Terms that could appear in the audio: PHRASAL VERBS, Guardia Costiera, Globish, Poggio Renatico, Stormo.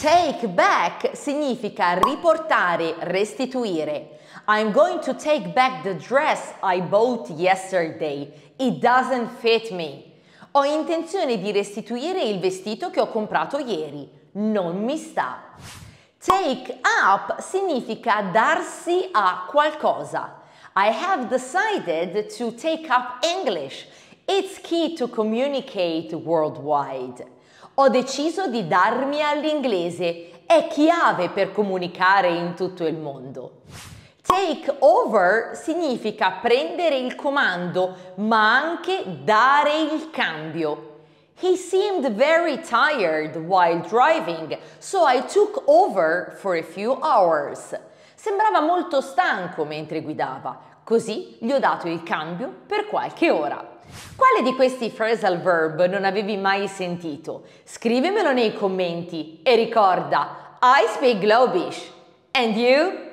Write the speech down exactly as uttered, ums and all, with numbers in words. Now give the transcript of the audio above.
Take back significa riportare, restituire. I'm going to take back the dress I bought yesterday. It doesn't fit me. Ho intenzione di restituire il vestito che ho comprato ieri. Non mi sta. Take up significa darsi a qualcosa. I have decided to take up English. It's key to communicate worldwide. Ho deciso di darmi all'inglese. È chiave per comunicare in tutto il mondo. Take over significa prendere il comando, ma anche dare il cambio. He seemed very tired while driving, so I took over for a few hours. Sembrava molto stanco mentre guidava, così gli ho dato il cambio per qualche ora. Quale di questi phrasal verb non avevi mai sentito? Scrivimelo nei commenti e ricorda, I speak Globish. And you?